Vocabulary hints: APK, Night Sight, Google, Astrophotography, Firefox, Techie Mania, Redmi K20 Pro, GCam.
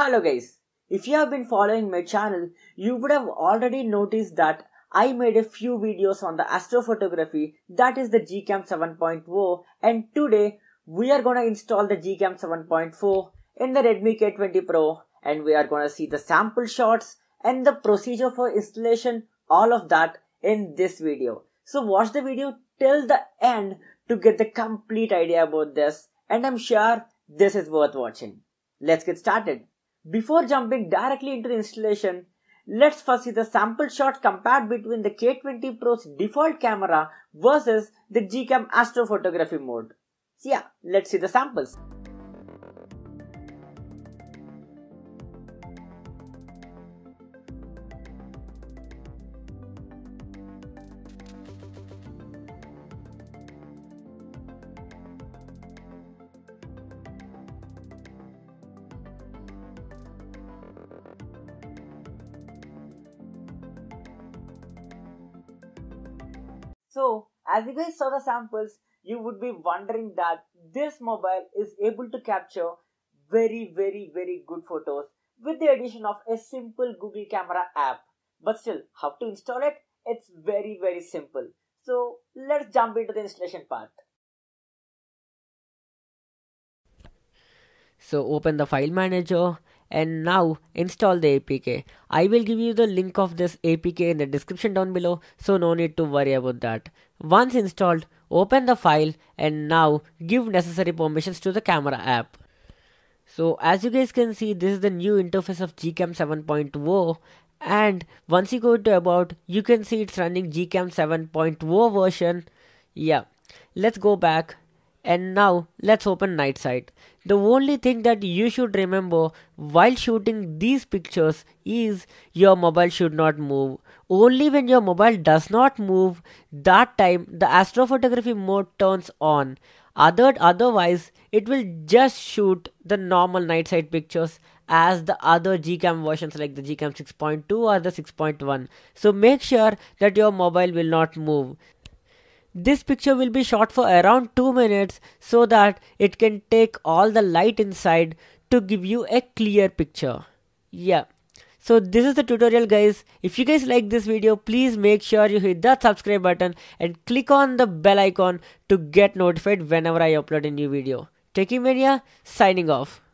Hello guys, if you have been following my channel, you would have already noticed that I made a few videos on the astrophotography, that is the GCam 7.0, and today we are gonna install the GCam 7.4 in the Redmi K20 Pro and we are gonna see the sample shots and the procedure for installation, all of that in this video. So watch the video till the end to get the complete idea about this, and I'm sure this is worth watching. Let's get started. Before jumping directly into the installation, let's first see the sample shot compared between the K20 Pro's default camera versus the GCam astrophotography mode. So yeah, let's see the samples. So, as you guys saw the samples, you would be wondering that this mobile is able to capture very, very good photos with the addition of a simple Google camera app. But still, how to install it? It's very, very simple. So, let's jump into the installation part. So, open the file manager and now install the APK. I will give you the link of this APK in the description down below, so no need to worry about that. Once installed, open the file and now give necessary permissions to the camera app. So as you guys can see, this is the new interface of GCam 7.0, and once you go to about, you can see it's running GCam 7.0 version. Yeah, let's go back. And now let's open Night Sight. The only thing that you should remember while shooting these pictures is your mobile should not move. Only when your mobile does not move, that time the astrophotography mode turns on. Otherwise, it will just shoot the normal Night Sight pictures as the other GCam versions like the GCam 6.2 or the 6.1. So make sure that your mobile will not move. This picture will be shot for around 2 minutes so that it can take all the light inside to give you a clear picture. Yeah. So this is the tutorial guys. If you guys like this video, please make sure you hit that subscribe button and click on the bell icon to get notified whenever I upload a new video. Techie Mania signing off.